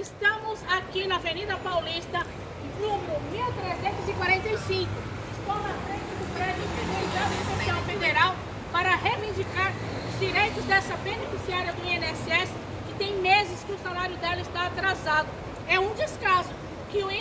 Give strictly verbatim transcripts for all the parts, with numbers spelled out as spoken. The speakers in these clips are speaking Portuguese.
Estamos aqui na Avenida Paulista, número mil trezentos e quarenta e cinco. Estou na frente do prédio Juizado Especial Federal para reivindicar os direitos dessa beneficiária do I N S S, que tem meses que o salário dela está atrasado. É um descaso que o I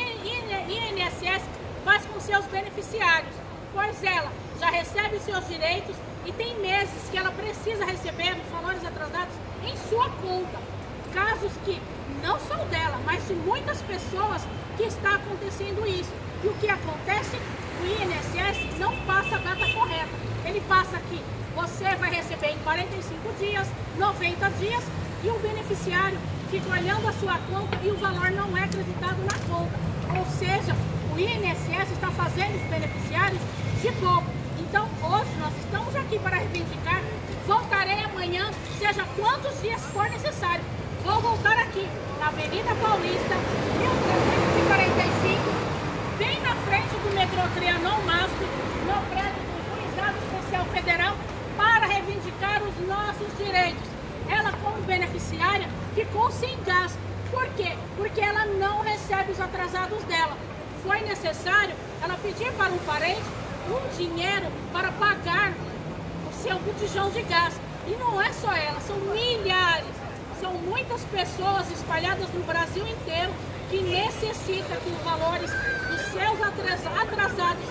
N S S faz com seus beneficiários, pois ela já recebe seus direitos e tem meses que ela precisa receber os valores atrasados em sua conta. Casos que não são dela, mas de muitas pessoas que está acontecendo isso. E o que acontece? O I N S S não passa a data correta. Ele passa que você vai receber em quarenta e cinco dias, noventa dias, e o beneficiário fica olhando a sua conta e o valor não é acreditado na conta. Ou seja, o I N S S está fazendo os beneficiários de bobo. Então, hoje nós estamos aqui para reivindicar. Voltarei amanhã, seja quantos dias for necessário. Vou voltar aqui na Avenida Paulista, mil trezentos e quarenta e cinco, bem na frente do metrô Trianon Masp, no prédio do Juizado Especial Federal, para reivindicar os nossos direitos. Ela, como beneficiária, ficou sem gás. Por quê? Porque ela não recebe os atrasados dela. Foi necessário ela pedir para um parente um dinheiro para pagar o seu botijão de gás. E não é só ela, são milhares. São muitas pessoas espalhadas no Brasil inteiro que necessitam que os valores dos seus atrasados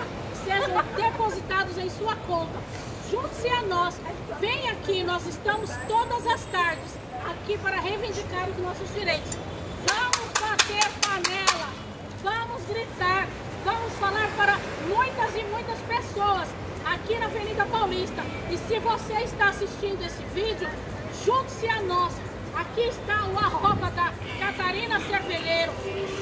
sejam depositados em sua conta. Junte-se a nós, vem aqui, nós estamos todas as tardes aqui para reivindicar os nossos direitos. Vamos bater panela, vamos gritar, vamos falar para muitas e muitas pessoas aqui na Avenida Paulista. E se você está assistindo esse vídeo, junte-se a nós. Aqui está o arroba da Catarina Cervelleira.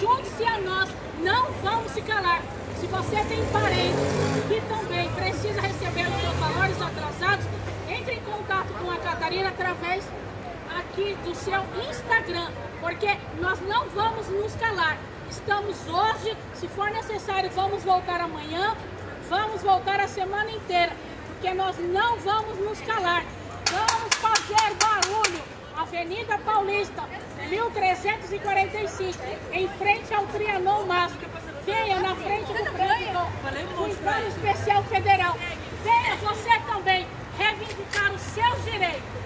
Junte-se a nós, não vamos se calar. Se você tem parentes que também precisa receber os seus valores atrasados, entre em contato com a Catarina através aqui do seu Instagram, porque nós não vamos nos calar. Estamos hoje, se for necessário, vamos voltar amanhã, vamos voltar a semana inteira, porque nós não vamos nos calar. Vamos fazer barulho! Avenida Paulista, mil trezentos e quarenta e cinco, em frente ao Trianon Masp. Venha na frente do prédio do Juizado Especial Federal. Venha você também reivindicar os seus direitos.